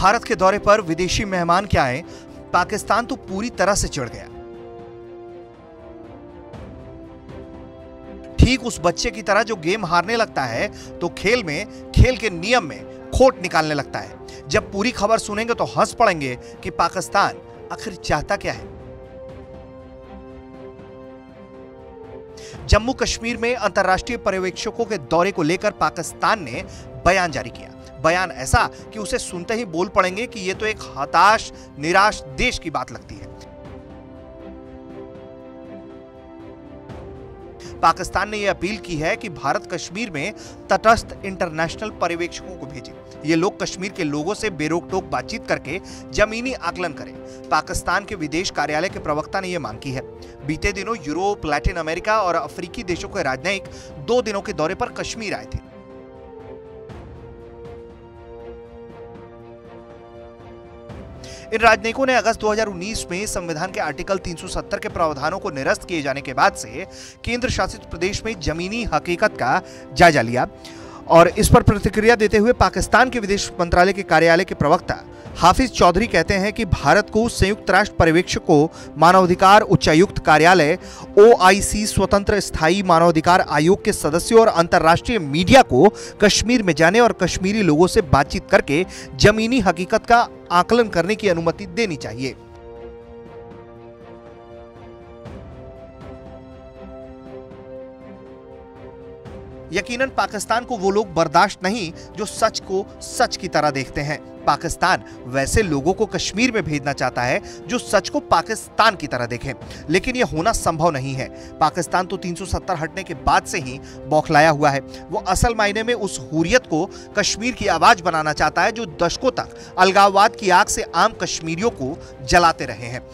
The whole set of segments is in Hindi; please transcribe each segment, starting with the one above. भारत के दौरे पर विदेशी मेहमान क्या आए, पाकिस्तान तो पूरी तरह से चिढ़ गया। ठीक उस बच्चे की तरह जो गेम हारने लगता है तो खेल के नियम में खोट निकालने लगता है। जब पूरी खबर सुनेंगे तो हंस पड़ेंगे कि पाकिस्तान आखिर चाहता क्या है। जम्मू कश्मीर में अंतर्राष्ट्रीय पर्यवेक्षकों के दौरे को लेकर पाकिस्तान ने बयान जारी किया। बयान ऐसा कि उसे सुनते ही बोल पड़ेंगे कि यह तो एक हताश निराश देश की बात लगती है। पाकिस्तान ने यह अपील की है कि भारत कश्मीर में तटस्थ इंटरनेशनल पर्यवेक्षकों को भेजे। ये लोग कश्मीर के लोगों से बेरोक टोक बातचीत करके जमीनी आकलन करें। पाकिस्तान के विदेश कार्यालय के प्रवक्ता ने यह मांग की है। बीते दिनों यूरोप, लैटिन अमेरिका और अफ्रीकी देशों के राजनयिक 2 दिनों के दौरे पर कश्मीर आए थे। इन राजनयिकों ने अगस्त 2019 में संविधान के आर्टिकल 370 के प्रावधानों को निरस्त किए जाने के बाद से केंद्र शासित प्रदेश में जमीनी हकीकत का जायजा लिया और इस पर प्रतिक्रिया देते हुए पाकिस्तान के विदेश मंत्रालय के कार्यालय के प्रवक्ता हाफिज चौधरी कहते हैं कि भारत को संयुक्त राष्ट्र पर्यवेक्षक को मानवाधिकार उच्चायुक्त कार्यालय, ओआईसी, स्वतंत्र स्थायी मानवाधिकार आयोग के सदस्यों और अंतर्राष्ट्रीय मीडिया को कश्मीर में जाने और कश्मीरी लोगों से बातचीत करके जमीनी हकीकत का आकलन करने की अनुमति देनी चाहिए। यकीनन पाकिस्तान को वो लोग बर्दाश्त नहीं जो सच को सच की तरह देखते हैं। पाकिस्तान वैसे लोगों को कश्मीर में भेजना चाहता है जो सच को पाकिस्तान की तरह देखें, लेकिन यह होना संभव नहीं है। पाकिस्तान तो 370 हटने के बाद से ही बौखलाया हुआ है। वो असल मायने में उस हुर्रियत को कश्मीर की आवाज बनाना चाहता है जो दशकों तक अलगाववाद की आग से आम कश्मीरियों को जलाते रहे हैं।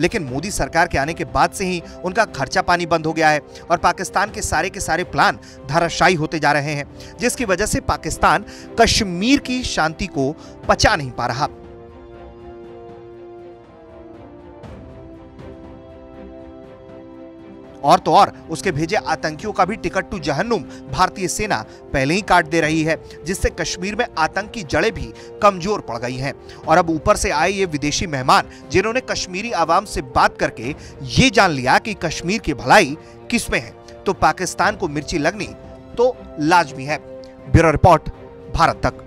लेकिन मोदी सरकार के आने के बाद से ही उनका खर्चा पानी बंद हो गया है और पाकिस्तान के सारे प्लान धराशायी होते जा रहे हैं, जिसकी वजह से पाकिस्तान कश्मीर की शांति को पचा नहीं पा रहा। और तो और उसके भेजे आतंकियों का भी टिकट टू जहन्नुम भारतीय सेना पहले ही काट दे रही है, जिससे कश्मीर में आतंक की जड़ें भी कमजोर पड़ गई हैं। और अब ऊपर से आए ये विदेशी मेहमान जिन्होंने कश्मीरी आवाम से बात करके ये जान लिया कि कश्मीर की भलाई किसमें है, तो पाकिस्तान को मिर्ची लगनी तो लाजमी है। ब्यूरो रिपोर्ट, भारत तक।